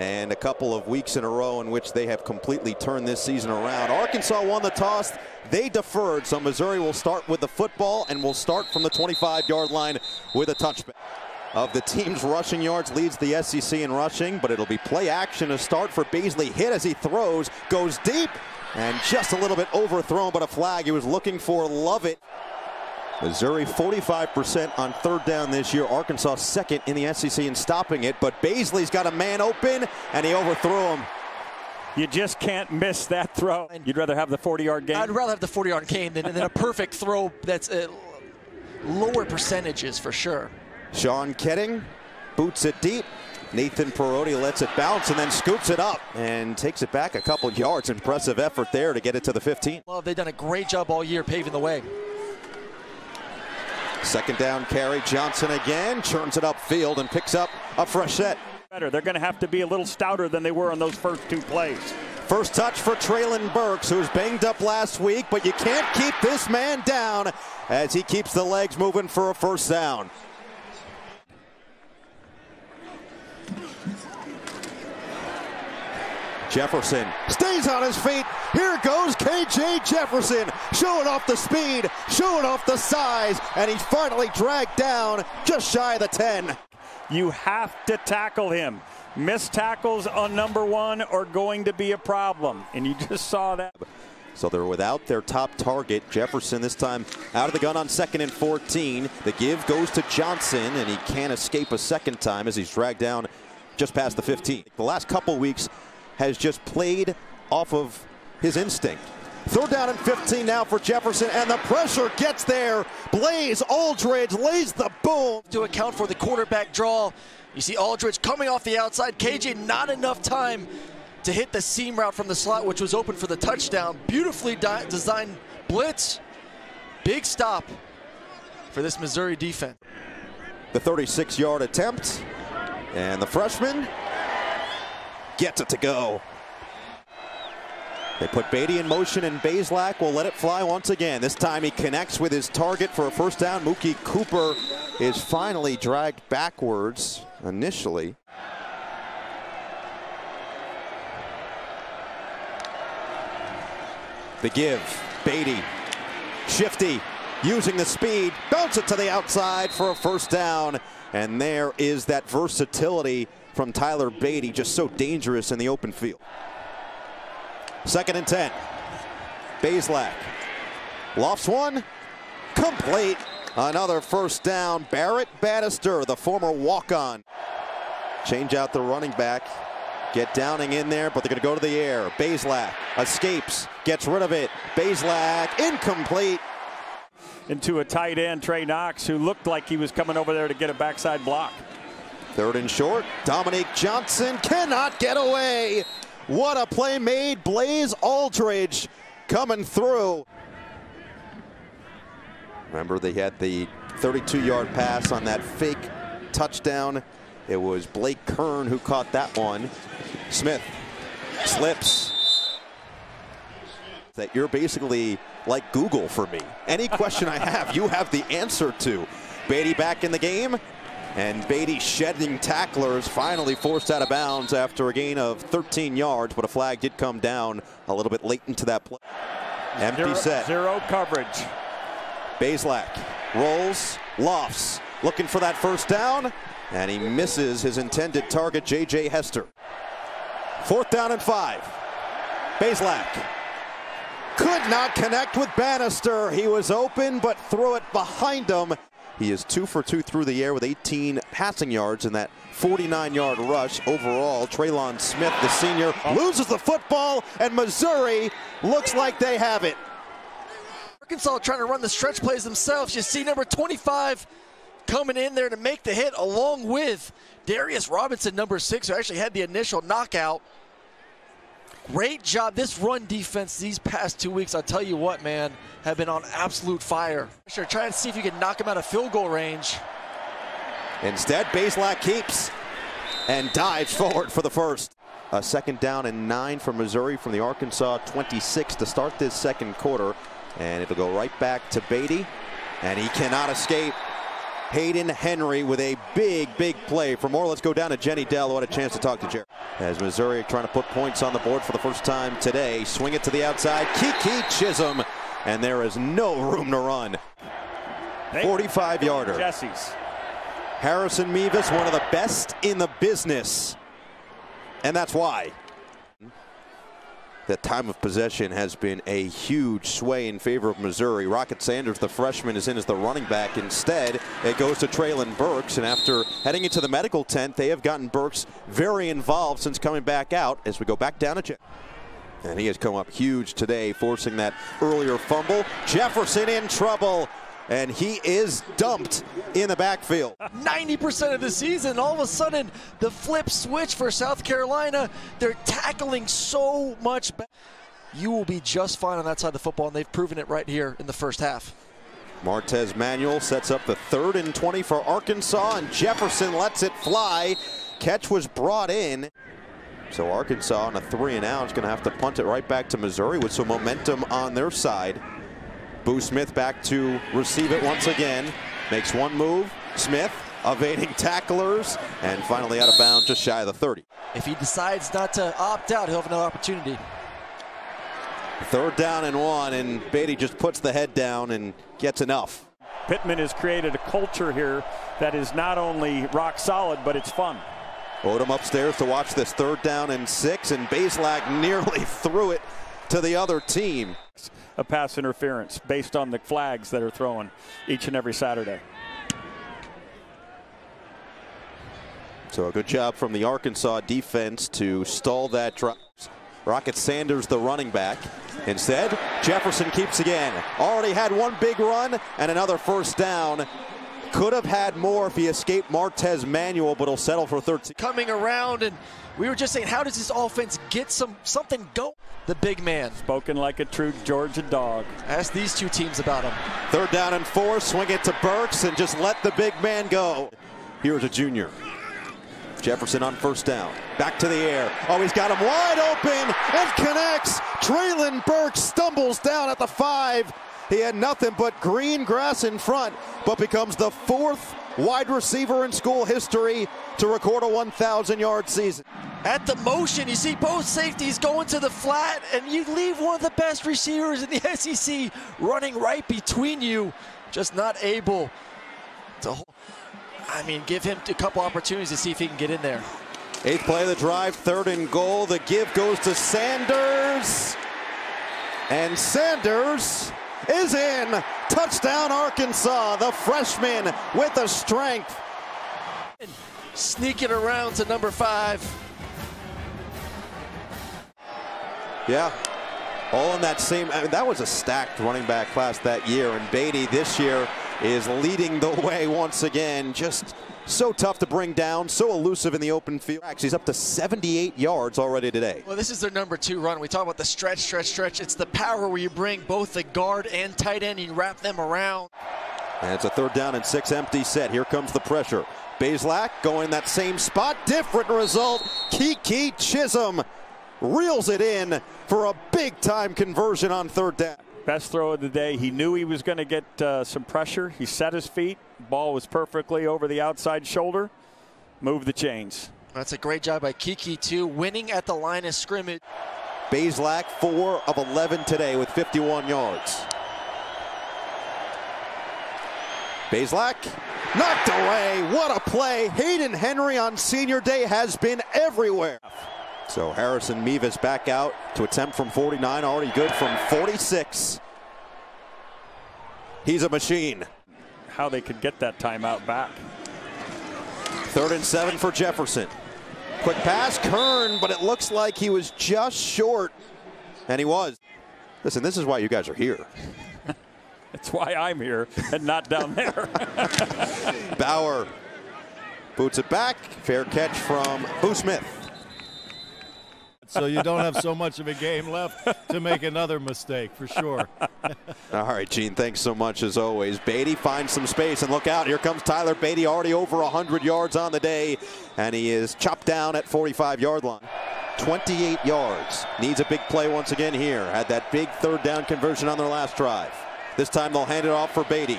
and a couple of weeks in a row in which they have completely turned this season around. Arkansas won the toss. They deferred, so Missouri will start with the football and will start from the 25-yard line with a touchback. Of the team's rushing yards, leads the SEC in rushing, but it'll be play action to start for Bazelak. Hit as he throws, goes deep, and just a little bit overthrown, but a flag he was looking for. Love it. Missouri 45% on third down this year. Arkansas second in the SEC in stopping it, but Bazelak's got a man open, and he overthrew him. You just can't miss that throw. You'd rather have the 40-yard gain? I'd rather have the 40-yard gain than a perfect throw that's lower percentages for sure. Sean Ketting boots it deep. Nathan Parodi lets it bounce and then scoops it up and takes it back a couple yards. Impressive effort there to get it to the 15. Well, they've done a great job all year paving the way. Second down carry. Johnson again churns it upfield and picks up a fresh set. They're going to have to be a little stouter than they were on those first two plays. First touch for Treylon Burks, who's banged up last week, but you can't keep this man down as he keeps the legs moving for a first down. Jefferson stays on his feet. Here goes KJ Jefferson, showing off the speed, showing off the size, and he's finally dragged down just shy of the 10. You have to tackle him. Missed tackles on number one are going to be a problem, and you just saw that. So they're without their top target. Jefferson this time out of the gun on second and 14. The give goes to Johnson, and he can't escape a second time as he's dragged down just past the 15. The last couple weeks has just played off of his instinct. Third down and 15 now for Jefferson, and the pressure gets there. Blaze Aldridge lays the boom. To account for the quarterback draw, you see Aldridge coming off the outside. KJ, not enough time to hit the seam route from the slot, which was open for the touchdown. Beautifully designed blitz. Big stop for this Missouri defense. The 36-yard attempt, and the freshman gets it to go. They put Beatty in motion, and Bazelak will let it fly once again. This time he connects with his target for a first down. Mookie Cooper is finally dragged backwards initially. The give, Beatty, shifty, using the speed, bounce it to the outside for a first down. And there is that versatility from Tyler Beatty, just so dangerous in the open field. Second and 10. Bazelak lofts one, complete. Another first down. Barrett Bannister, the former walk-on. Change out the running back. Get Downing in there, but they're going to go to the air. Bazelak escapes, gets rid of it. Bazelak incomplete. Into a tight end, Trey Knox, who looked like he was coming over there to get a backside block. Third and short. Dominique Johnson cannot get away. What a play made. Blaze Aldridge coming through. Remember, they had the 32-yard pass on that fake touchdown. It was Blake Kern who caught that one. Smith slips. That you're basically like Google for me. Any question I have, you have the answer to. Beatty back in the game. And Beatty, shedding tacklers, finally forced out of bounds after a gain of 13 yards, but a flag did come down a little bit late into that play. Empty set. Zero coverage. Bazelak rolls, lofts, looking for that first down, and he misses his intended target, J.J. Hester. Fourth down and 5. Bazelak could not connect with Bannister. He was open, but threw it behind him. He is 2 for 2 through the air with 18 passing yards in that 49-yard rush overall. Trelon Smith, the senior, loses the football, and Missouri looks like they have it. Arkansas trying to run the stretch plays themselves. You see number 25 coming in there to make the hit, along with Darius Robinson, number 6, who actually had the initial knockout. Great job. This run defense these past 2 weeks, I'll tell you what, man, have been on absolute fire. Sure, try and see if you can knock him out of field goal range. Instead, Bazelak keeps and dives forward for the first. A second down and 9 for Missouri from the Arkansas 26 to start this second quarter. And it'll go right back to Beatty, and he cannot escape. Hayden Henry with a big play. For more, let's go down to Jenny Dell. What a chance to talk to Jerry. As Missouri trying to put points on the board for the first time today. Swing it to the outside. Kiki Chisholm. And there is no room to run. 45-yarder. Jesse's. Harrison Mevis, one of the best in the business. And that's why. The time of possession has been a huge sway in favor of Missouri. Rocket Sanders, the freshman, is in as the running back. Instead, it goes to Treylon Burks. And after heading into the medical tent, they have gotten Burks very involved since coming back out as we go back down to check. And he has come up huge today, forcing that earlier fumble. Jefferson in trouble. And he is dumped in the backfield. 90% of the season, all of a sudden, the flip switch for South Carolina. They're tackling so much better. You will be just fine on that side of the football, and they've proven it right here in the first half. Martez Manuel sets up the 3rd and 20 for Arkansas, and Jefferson lets it fly. Catch was brought in. So Arkansas on a 3-and-out is going to have to punt it right back to Missouri with some momentum on their side. Boo Smith back to receive it once again. Makes one move. Smith evading tacklers and finally out of bounds just shy of the 30. If he decides not to opt out, he'll have another opportunity. 3rd down and 1, and Beatty just puts the head down and gets enough. Pittman has created a culture here that is not only rock solid, but it's fun. Odom upstairs to watch this 3rd down and 6, and Bazelak nearly threw it to the other team. A pass interference based on the flags that are thrown each and every Saturday. So a good job from the Arkansas defense to stall that drop. Rocket Sanders, the running back. Instead, Jefferson keeps again. Already had one big run and another first down. Could have had more if he escaped Martez Manuel, but he'll settle for 13. Coming around, and we were just saying, how does this offense get something going? The big man. Spoken like a true Georgia dog. Ask these two teams about him. 3rd down and 4, swing it to Burks, and just let the big man go. Here's a junior. Jefferson on first down. Back to the air. Oh, he's got him wide open, and connects. Treylon Burks stumbles down at the 5. He had nothing but green grass in front, but becomes the 4th wide receiver in school history to record a 1,000-yard season. At the motion, you see both safeties going to the flat, and you leave one of the best receivers in the SEC running right between you, just not able to hold. I mean, give him a couple opportunities to see if he can get in there. 8th play of the drive, 3rd and goal. The give goes to Sanders, and Sanders is in. Touchdown Arkansas, the freshman with the strength. Sneaking around to number 5. Yeah, all in that same, I mean, that was a stacked running back class that year, and Beatty this year is leading the way once again. Just so tough to bring down, so elusive in the open field. Actually, he's up to 78 yards already today. Well, this is their number 2 run. We talk about the stretch. It's the power where you bring both the guard and tight end and you wrap them around. And it's a 3rd down and 6 empty set. Here comes the pressure. Bazelak going that same spot. Different result. Kiki Chisholm reels it in for a big-time conversion on 3rd down. Best throw of the day. He knew he was going to get some pressure. He set his feet. Ball was perfectly over the outside shoulder. Move the chains. That's a great job by Kiki, too. Winning at the line of scrimmage. Bazelak, 4 of 11 today with 51 yards. Bazelak knocked away. What a play. Hayden Henry on senior day has been everywhere. So Harrison Mevis back out to attempt from 49, already good from 46. He's a machine. How they could get that timeout back. 3rd and 7 for Jefferson. Quick pass, Kern, but it looks like he was just short, and he was. Listen, this is why you guys are here. That's why I'm here and not down there. Bauer boots it back. Fair catch from Boo Smith. So you don't have so much of a game left to make another mistake, for sure. All right, Gene, thanks so much as always. Beatty finds some space, and look out. Here comes Tyler Beatty, already over 100 yards on the day, and he is chopped down at 45-yard line. 28 yards. Needs a big play once again here. Had that big 3rd down conversion on their last drive. This time they'll hand it off for Beatty.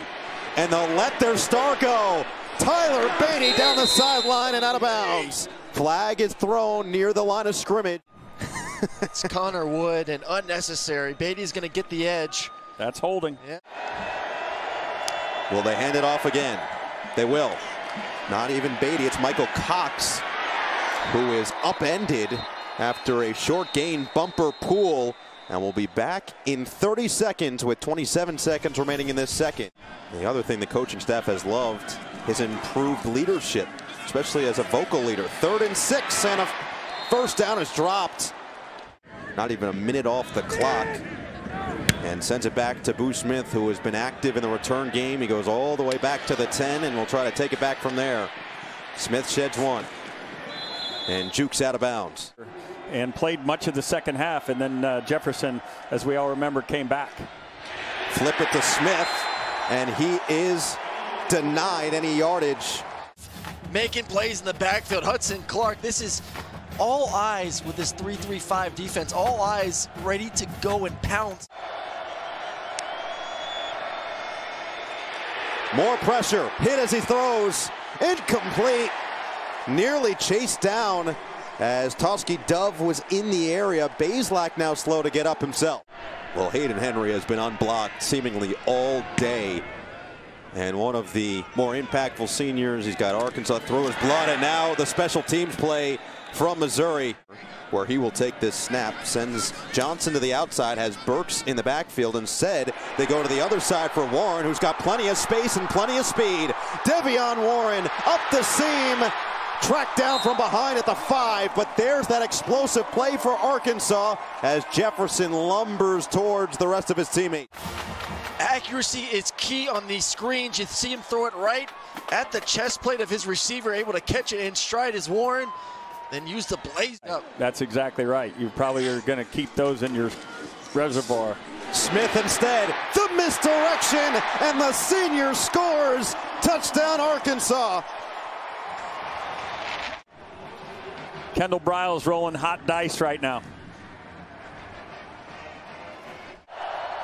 and they'll let their star go. Tyler Beatty down the sideline and out of bounds. Flag is thrown near the line of scrimmage. It's Connor Wood, and unnecessary. Beatty's going to get the edge. That's holding. Yeah. Will they hand it off again? They will. Not even Beatty. It's Michael Cox, who is upended after a short gain bumper pull. And we'll be back in 30 seconds with 27 seconds remaining in this second. The other thing the coaching staff has loved is improved leadership, especially as a vocal leader. 3rd and 6, and a first down is dropped. Not even a minute off the clock. And sends it back to Boo Smith, who has been active in the return game. He goes all the way back to the 10 and will try to take it back from there. Smith sheds one and jukes out of bounds. And played much of the second half, and then Jefferson, as we all remember, came back. Flip it to Smith, and he is denied any yardage. Making plays in the backfield. Hudson Clark, this is all eyes with this 3-3-5 defense. All eyes ready to go and pounce. More pressure, hit as he throws, incomplete. Nearly chased down. As Toski Dove was in the area, Bazelak now slow to get up himself. Well, Hayden Henry has been unblocked seemingly all day. And one of the more impactful seniors, he's got Arkansas through his blood, and now the special teams play from Missouri, where he will take this snap, sends Johnson to the outside, has Burks in the backfield, and said they go to the other side for Warren, who's got plenty of space and plenty of speed. Devion Warren up the seam. Tracked down from behind at the 5, but there's that explosive play for Arkansas as Jefferson lumbers towards the rest of his teammate. Accuracy is key on these screens. You see him throw it right at the chest plate of his receiver, able to catch it in stride as Warren, then use the blaze up. That's exactly right. You probably are going to keep those in your reservoir. Smith instead, the misdirection, and the senior scores. Touchdown, Arkansas. Kendall Briles rolling hot dice right now.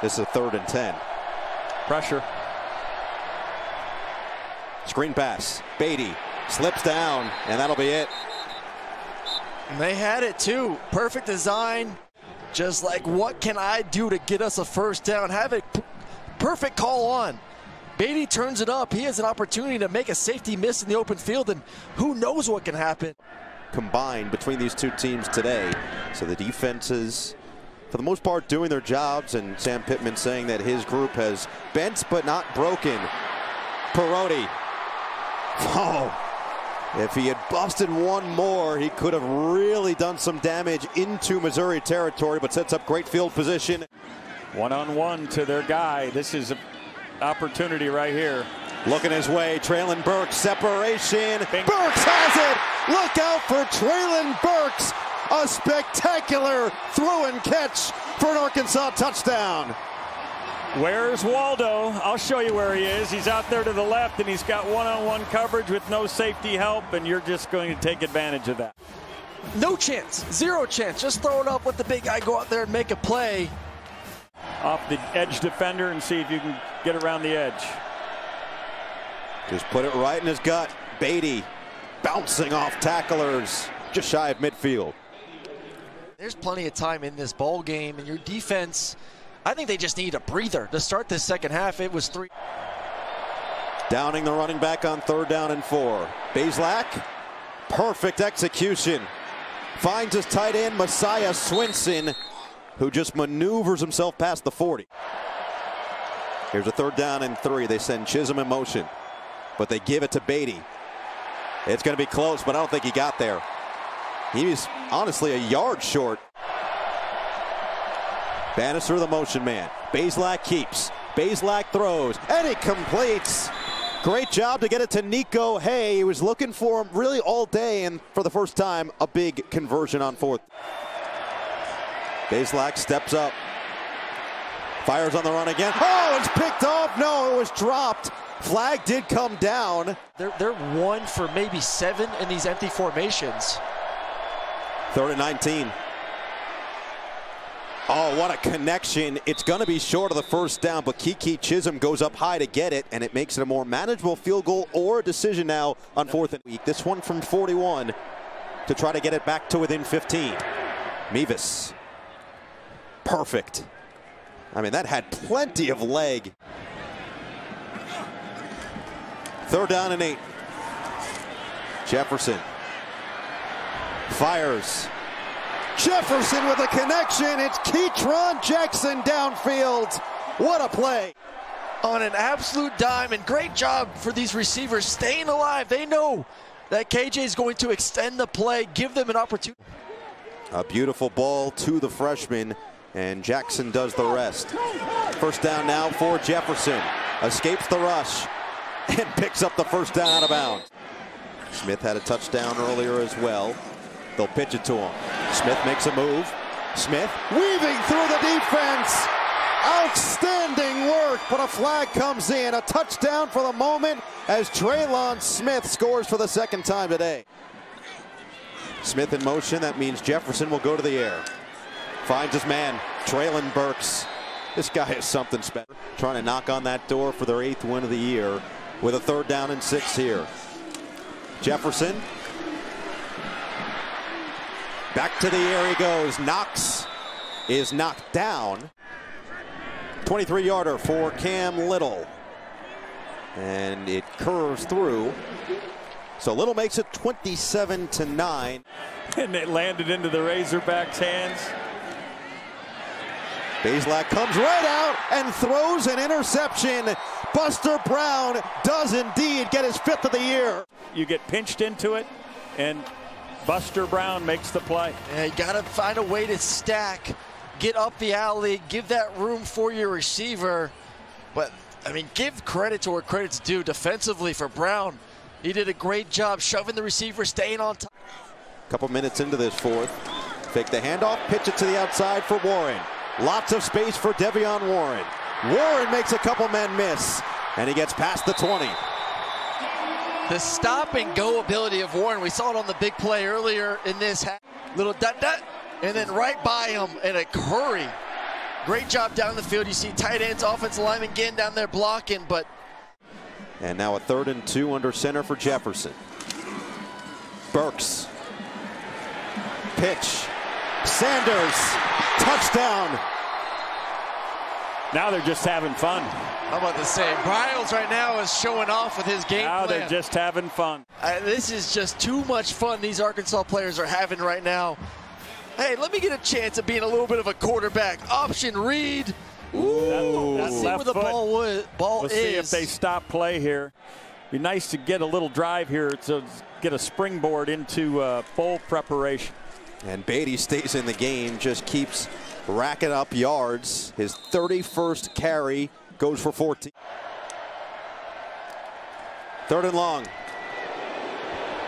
This is a 3rd and 10. Pressure. Screen pass. Beatty slips down, and that'll be it. And they had it too. Perfect design. Just like, what can I do to get us a first down? Have it perfect call on. Beatty turns it up. He has an opportunity to make a safety miss in the open field, and who knows what can happen. Combined between these two teams today. So the defenses, for the most part, doing their jobs, and Sam Pittman saying that his group has bent but not broken. Parodi. Oh! If he had busted one more, he could have really done some damage into Missouri territory, but sets up great field position. One-on-one to their guy. This is an opportunity right here. Looking his way, Treylon Burks, separation. Burks has it! Look out for Treylon Burks. A spectacular throw and catch for an Arkansas touchdown. Where's Waldo? I'll show you where he is. He's out there to the left, and he's got one-on-one coverage with no safety help, and you're just going to take advantage of that. No chance. Zero chance. Just throw it up, let the big guy go out there and make a play. Off the edge defender and see if you can get around the edge. Just put it right in his gut. Beatty. Bouncing off tacklers just shy of midfield. There's plenty of time in this ball game, and your defense, I think they just need a breather to start this second half. It was 3. Downing, the running back, on 3rd down and 4. Bazelak, perfect execution. Finds his tight end, Messiah Swinson, who just maneuvers himself past the 40. Here's a 3rd down and 3. They send Chisholm in motion, but they give it to Beatty. It's going to be close, but I don't think he got there. He's honestly a yard short. Bannister, the motion man. Bazelak keeps. Bazelak throws, and he completes. Great job to get it to Nico Hay. He was looking for him really all day, and for the first time, a big conversion on 4th. Bazelak steps up. Fires on the run again. Oh, it's picked off. No, it was dropped. Flag did come down. They're one for maybe 7 in these empty formations. 3rd and 19. Oh, what a connection. It's going to be short of the first down, but Kiki Chisholm goes up high to get it, and it makes it a more manageable field goal or a decision now on fourth and week. This one from 41 to try to get it back to within 15. Mevis. Perfect. I mean, that had plenty of leg. Third down and 8. Jefferson fires. Jefferson with a connection. It's Keytron Jackson downfield. What a play. On an absolute dime, and great job for these receivers staying alive. They know that KJ is going to extend the play, give them an opportunity. A beautiful ball to the freshman, and Jackson does the rest. First down now for Jefferson. Escapes the rush and picks up the first down out of bounds. Smith had a touchdown earlier as well. They'll pitch it to him. Smith makes a move. Smith weaving through the defense. Outstanding work, but a flag comes in. A touchdown for the moment as Trelon Smith scores for the second time today. Smith in motion. That means Jefferson will go to the air. Finds his man, Treylon Burks. This guy is something special. Trying to knock on that door for their 8th win of the year with a third down and 6 here. Jefferson. Back to the air he goes. Knox is knocked down. 23-yarder for Cam Little. And it curves through. So Little makes it 27-9. And it landed into the Razorbacks' hands. Bazelak comes right out and throws an interception. Buster Brown does indeed get his 5th of the year. You get pinched into it, and Buster Brown makes the play. Yeah, you got to find a way to stack, get up the alley, give that room for your receiver. But, I mean, give credit to where credit's due defensively for Brown. He did a great job shoving the receiver, staying on top. Couple minutes into this fourth. Fake the handoff, pitch it to the outside for Warren. Lots of space for Devion Warren. Warren makes a couple men miss, and he gets past the 20. The stop-and-go ability of Warren, we saw it on the big play earlier in this half. Little dot-dot, and then right by him in a hurry. Great job down the field. You see tight ends, offensive linemen again down there blocking, but... And now a 3rd and 2 under center for Jefferson. Burks. Pitch. Sanders. Touchdown. Now they're just having fun. I'm about to say, Bryles right now is showing off with his game plan. Now they're just having fun. This is just too much fun these Arkansas players are having right now. Hey, let me get a chance of being a little bit of a quarterback. Option read. Ooh, let's see where the ball is. Let's see if they stop play here. Be nice to get a little drive here to get a springboard into bowl preparation. And Beatty stays in the game, just keeps racking up yards. His 31st carry goes for 14. 3rd and long.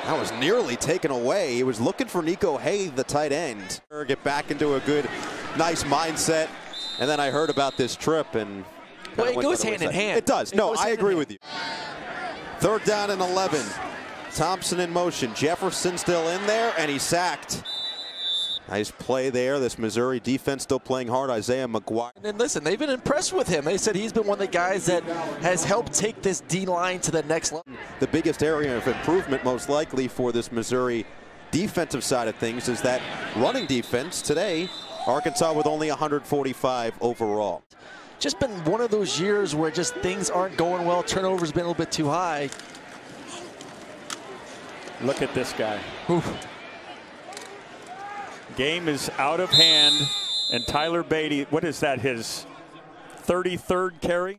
That was nearly taken away. He was looking for Nico Hay, the tight end. Get back into a good, nice mindset. And then I heard about this trip, and... Well, it goes hand in hand. It does. No, I agree with you. 3rd down and 11. Thompson in motion. Jefferson still in there, and he's sacked. Nice play there. This Missouri defense still playing hard. Isaiah McGuire. And listen, they've been impressed with him. They said he's been one of the guys that has helped take this D-line to the next level. The biggest area of improvement, most likely, for this Missouri defensive side of things is that running defense today. Arkansas with only 145 overall. Just been one of those years where just things aren't going well. Turnover's been a little bit too high. Look at this guy. Oof. Game is out of hand, and Tyler Beatty, what is that, his 33rd carry?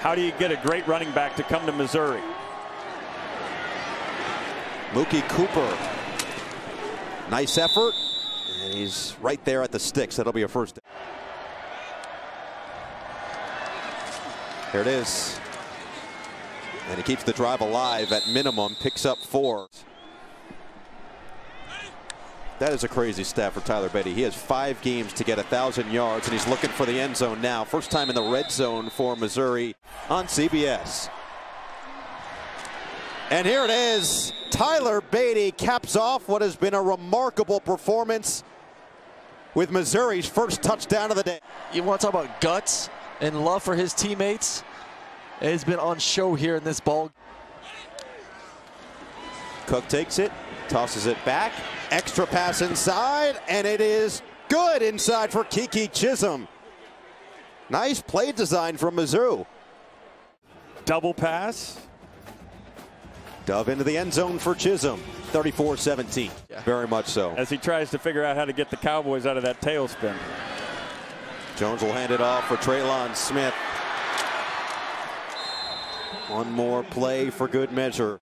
How do you get a great running back to come to Missouri? Mookie Cooper. Nice effort, and he's right there at the sticks. That'll be a first down. There it is. And he keeps the drive alive at minimum, picks up 4. That is a crazy stat for Tyler Beatty. He has 5 games to get 1,000 yards, and he's looking for the end zone now. First time in the red zone for Missouri on CBS. And here it is. Tyler Beatty caps off what has been a remarkable performance. with Missouri's first touchdown of the day. You want to talk about guts and love for his teammates? It has been on show here in this ball. Cook takes it, tosses it back, extra pass inside, and it is good inside for Kiki Chisholm. Nice play design from Mizzou. Double pass. Dove into the end zone for Chisholm, 34-17, yeah. Very much so. As he tries to figure out how to get the Cowboys out of that tailspin. Jones will hand it off for Trelon Smith. One more play for good measure.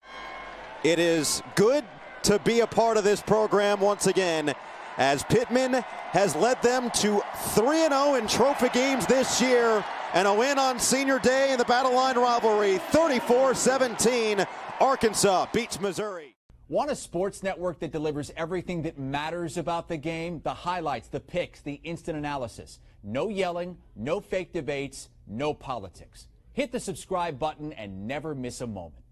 It is good to be a part of this program once again, as Pittman has led them to 3-0 in trophy games this year, and a win on senior day in the battle line rivalry, 34-17. Arkansas beats Missouri. Want a sports network that delivers everything that matters about the game? The highlights, the picks, the instant analysis. No yelling, no fake debates, no politics. Hit the subscribe button and never miss a moment.